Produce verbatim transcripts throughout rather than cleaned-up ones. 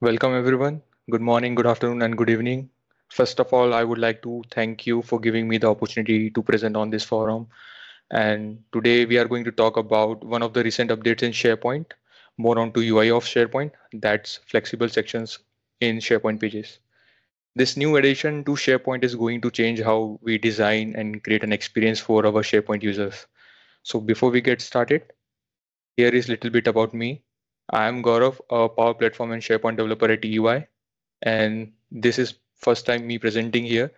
Welcome everyone. Good morning, good afternoon, and good evening. First of all, I would like to thank you for giving me the opportunity to present on this forum. And today we are going to talk about one of the recent updates in SharePoint, more on to U I of SharePoint, that's flexible sections in SharePoint pages. This new addition to SharePoint is going to change how we design and create an experience for our SharePoint users. So before we get started, here is a little bit about me. I am Gaurav, a Power Platform and SharePoint developer at E Y, and this is first time me presenting here.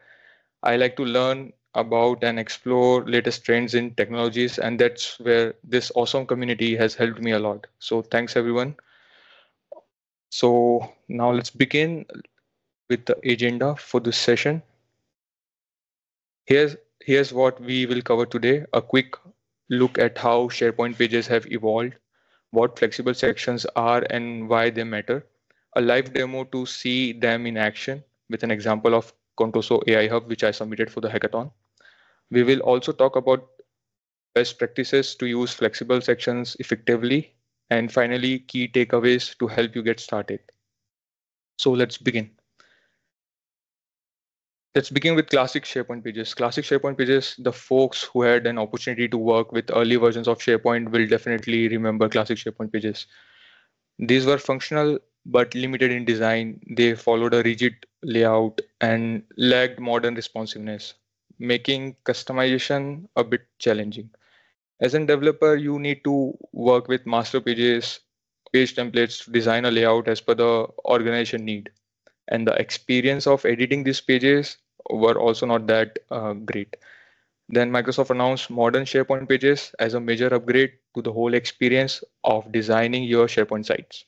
I like to learn about and explore latest trends in technologies, and that's where this awesome community has helped me a lot. So thanks everyone. So now let's begin with the agenda for this session. Here's, here's what we will cover today, a quick look at how SharePoint pages have evolved, what flexible sections are and why they matter, a live demo to see them in action with an example of Contoso A I Hub, which I submitted for the hackathon. We will also talk about best practices to use flexible sections effectively, and finally, key takeaways to help you get started. So let's begin. Let's begin with classic SharePoint pages. Classic SharePoint pages, the folks who had an opportunity to work with early versions of SharePoint will definitely remember classic SharePoint pages. These were functional but limited in design. They followed a rigid layout and lacked modern responsiveness, making customization a bit challenging. As a developer, you need to work with master pages, page templates to design a layout as per the organization need. And the experience of editing these pages were also not that uh, great. Then Microsoft announced modern SharePoint pages as a major upgrade to the whole experience of designing your SharePoint sites.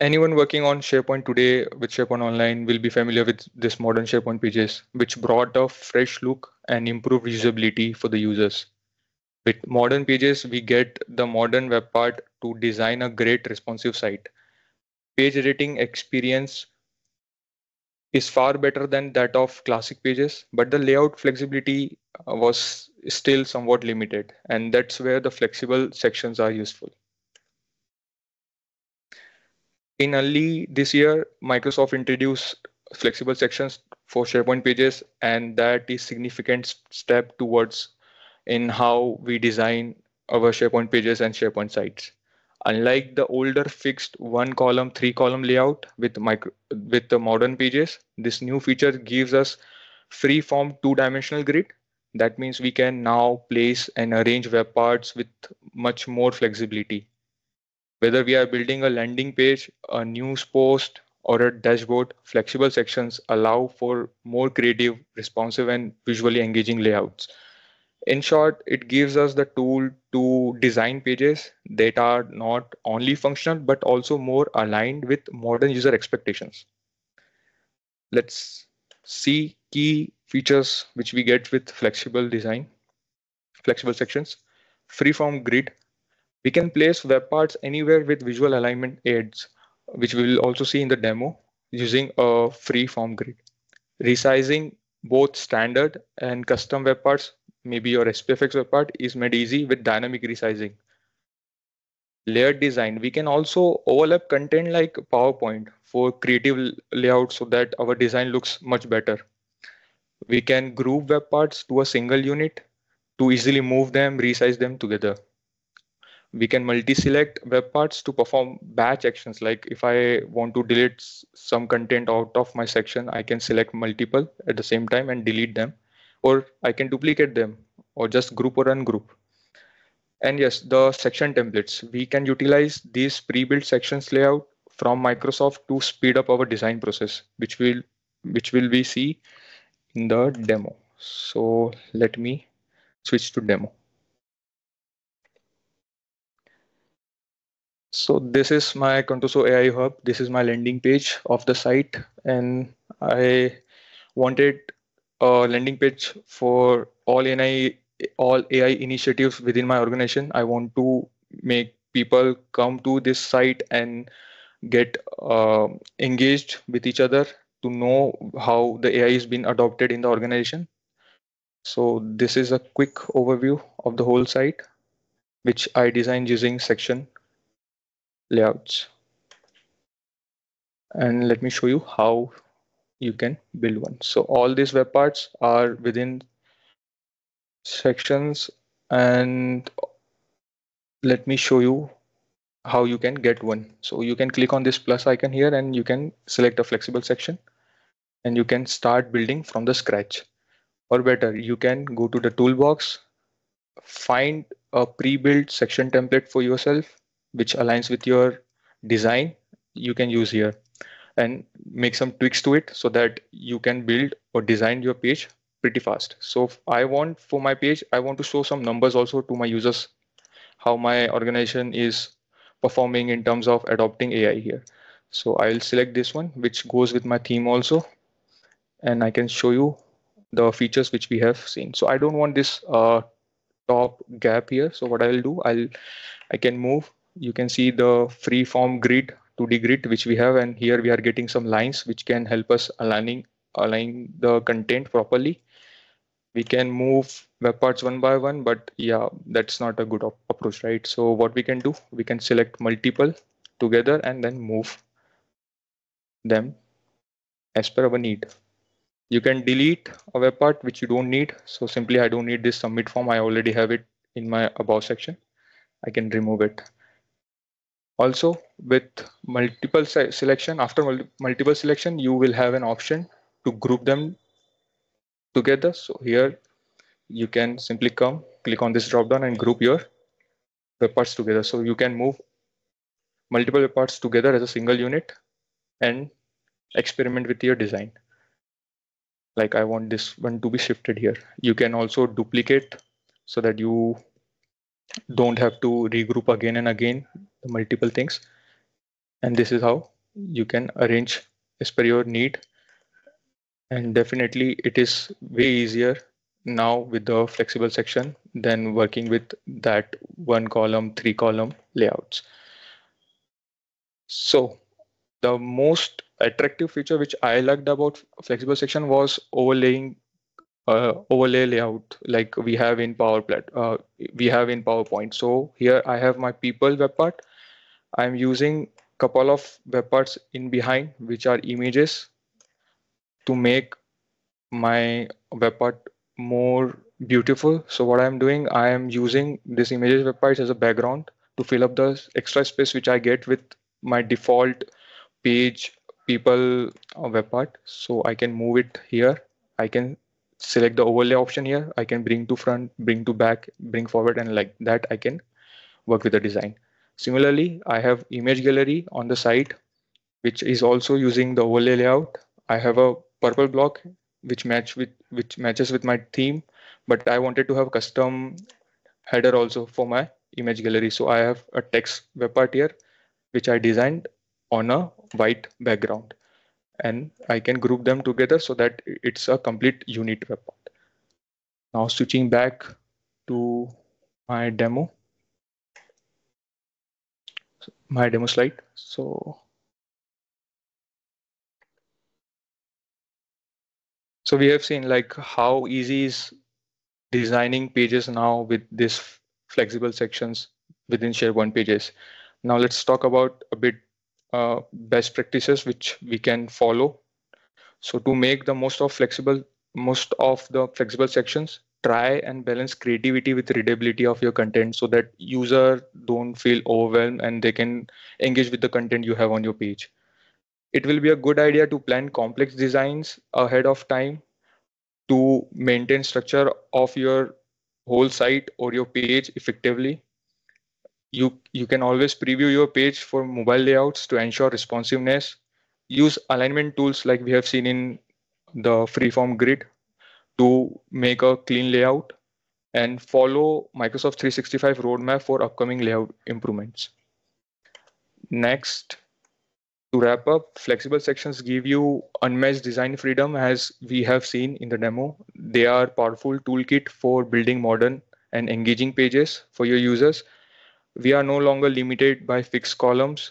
Anyone working on SharePoint today with SharePoint Online will be familiar with this modern SharePoint pages, which brought a fresh look and improved usability for the users. With modern pages, we get the modern web part to design a great responsive site. Page editing experience is far better than that of classic pages, but the layout flexibility was still somewhat limited, and that's where the flexible sections are useful. In early this year, Microsoft introduced flexible sections for SharePoint pages, and that is a significant step towards in how we design our SharePoint pages and SharePoint sites. Unlike the older fixed one column, three column layout with, micro, with the modern pages, this new feature gives us free form two dimensional grid. That means we can now place and arrange web parts with much more flexibility. Whether we are building a landing page, a news post, or a dashboard, flexible sections allow for more creative, responsive, and visually engaging layouts. In short, it gives us the tool to design pages that are not only functional, but also more aligned with modern user expectations. Let's see key features which we get with flexible design, flexible sections, freeform grid. We can place web parts anywhere with visual alignment aids, which we will also see in the demo using a freeform grid. Resizing both standard and custom web parts, maybe your S P F x web part, is made easy with dynamic resizing. Layered design. We can also overlap content like PowerPoint for creative layout so that our design looks much better. We can group web parts to a single unit to easily move them, resize them together. We can multi-select web parts to perform batch actions. Like if I want to delete some content out of my section, I can select multiple at the same time and delete them. Or I can duplicate them, or just group or ungroup. And yes, the section templates. We can utilize these pre-built sections layout from Microsoft to speed up our design process, which will which will we see in the demo. So let me switch to demo. So this is my Contoso A I Hub. This is my landing page of the site, and I wanted a landing page for all A I all A I initiatives within my organization. I want to make people come to this site and get uh, engaged with each other to know how the A I has been adopted in the organization. So this is a quick overview of the whole site, which I designed using section layouts. And let me show you how you can build one. So all these web parts are within sections, and let me show you how you can get one. So you can click on this plus icon here and you can select a flexible section and you can start building from the scratch. Or better, you can go to the toolbox, find a pre-built section template for yourself, which aligns with your design. You can use here and make some tweaks to it so that you can build or design your page pretty fast. So I want for my page, I want to show some numbers also to my users, how my organization is performing in terms of adopting A I here. So I'll select this one, which goes with my theme also. And I can show you the features which we have seen. So I don't want this uh, top gap here. So what I'll do, I'll, I can move, you can see the freeform grid, two D grid which we have, and here we are getting some lines which can help us aligning align the content properly. We can move web parts one by one, but yeah, that's not a good op approach, right? So what we can do, we can select multiple together and then move them as per our need. You can delete a web part which you don't need. So simply, I don't need this submit form. I already have it in my above section. I can remove it. Also, with multiple se selection, after mul multiple selection, you will have an option to group them together. So here you can simply come, click on this drop down and group your web parts together. So you can move multiple web parts together as a single unit and experiment with your design. Like I want this one to be shifted here. You can also duplicate so that you don't have to regroup again and again the multiple things. And this is how you can arrange as per your need. And definitely it is way easier now with the flexible section than working with that one column, three column layouts. So the most attractive feature which I liked about flexible section was overlaying Uh, overlay layout like we have in Power Plat, uh, we have in PowerPoint. So here I have my people web part. I'm using couple of web parts in behind, which are images, to make my web part more beautiful. So what I'm doing, I am using this images web parts as a background to fill up the extra space which I get with my default page people web part. So I can move it here. I can select the overlay option here. I can bring to front, bring to back, bring forward, and like that I can work with the design. Similarly, I have image gallery on the side, which is also using the overlay layout. I have a purple block which match with which matches with my theme, but I wanted to have custom header also for my image gallery. So I have a text web part here, which I designed on a white background. And I can group them together so that it's a complete unit web part. Now switching back to my demo, my demo slide. So, so we have seen like how easy is designing pages now with this flexible sections within SharePoint pages. Now let's talk about a bit Uh, best practices which we can follow. So to make the most of flexible, most of the flexible sections, try and balance creativity with readability of your content so that user don't feel overwhelmed and they can engage with the content you have on your page. It will be a good idea to plan complex designs ahead of time to maintain structure of your whole site or your page effectively. You, you can always preview your page for mobile layouts to ensure responsiveness. Use alignment tools like we have seen in the freeform grid to make a clean layout, and follow Microsoft three sixty-five roadmap for upcoming layout improvements. Next, to wrap up, flexible sections give you unmatched design freedom as we have seen in the demo. They are a powerful toolkit for building modern and engaging pages for your users. We are no longer limited by fixed columns,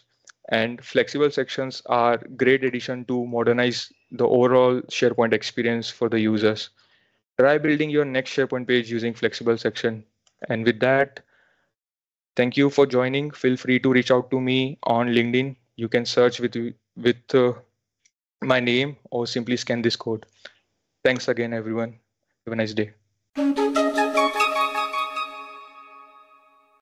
and flexible sections are great addition to modernize the overall SharePoint experience for the users. Try building your next SharePoint page using flexible section. And with that, Thank you for joining. Feel free to reach out to me on LinkedIn. You can search with, with uh, my name or simply scan this code. Thanks again, everyone. Have a nice day.